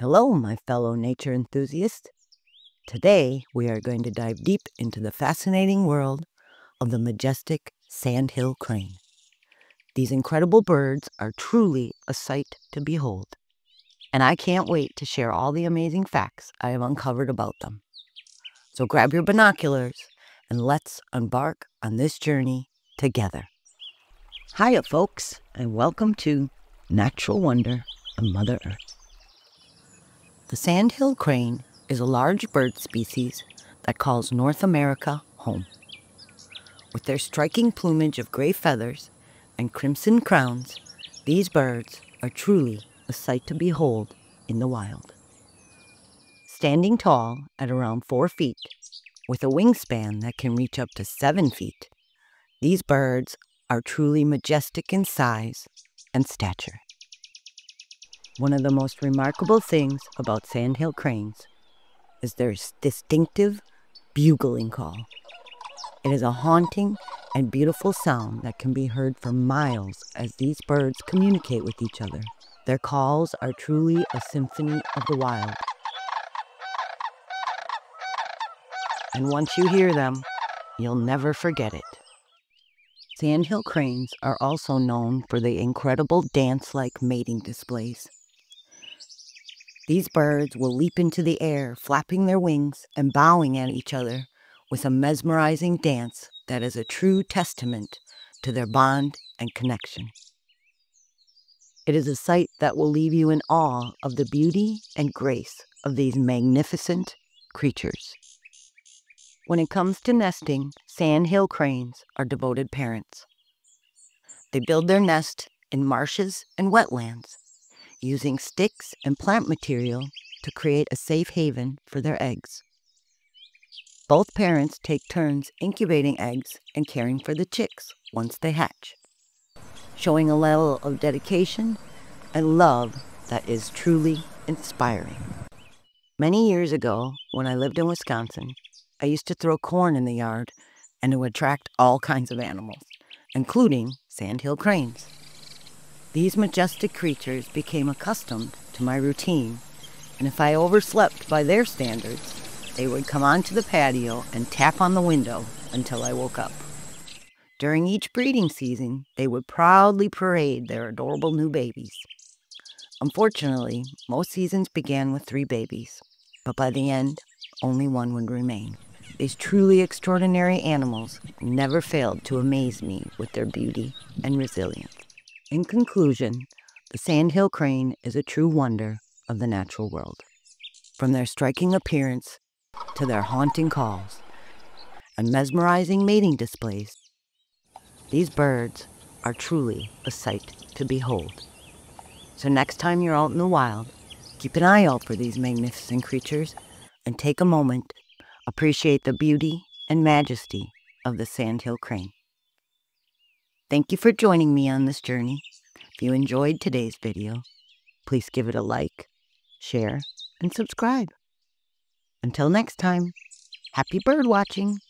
Hello, my fellow nature enthusiasts. Today, we are going to dive deep into the fascinating world of the majestic sandhill crane. These incredible birds are truly a sight to behold, and I can't wait to share all the amazing facts I have uncovered about them. So grab your binoculars and let's embark on this journey together. Hiya, folks, and welcome to Natural Wonder of Mother Earth. The sandhill crane is a large bird species that calls North America home. With their striking plumage of gray feathers and crimson crowns, these birds are truly a sight to behold in the wild. Standing tall at around 4 feet, with a wingspan that can reach up to 7 feet, these birds are truly majestic in size and stature. One of the most remarkable things about sandhill cranes is their distinctive bugling call. It is a haunting and beautiful sound that can be heard for miles as these birds communicate with each other. Their calls are truly a symphony of the wild. And once you hear them, you'll never forget it. Sandhill cranes are also known for the incredible dance-like mating displays. These birds will leap into the air, flapping their wings and bowing at each other with a mesmerizing dance that is a true testament to their bond and connection. It is a sight that will leave you in awe of the beauty and grace of these magnificent creatures. When it comes to nesting, sandhill cranes are devoted parents. They build their nest in marshes and wetlands, using sticks and plant material to create a safe haven for their eggs. Both parents take turns incubating eggs and caring for the chicks once they hatch, showing a level of dedication and love that is truly inspiring. Many years ago, when I lived in Wisconsin, I used to throw corn in the yard and it would attract all kinds of animals, including sandhill cranes. These majestic creatures became accustomed to my routine, and if I overslept by their standards, they would come onto the patio and tap on the window until I woke up. During each breeding season, they would proudly parade their adorable new babies. Unfortunately, most seasons began with 3 babies, but by the end, only 1 would remain. These truly extraordinary animals never failed to amaze me with their beauty and resilience. In conclusion, the sandhill crane is a true wonder of the natural world. From their striking appearance to their haunting calls and mesmerizing mating displays, these birds are truly a sight to behold. So next time you're out in the wild, keep an eye out for these magnificent creatures and take a moment, appreciate the beauty and majesty of the sandhill crane. Thank you for joining me on this journey. If you enjoyed today's video, please give it a like, share, and subscribe. Until next time, happy bird watching!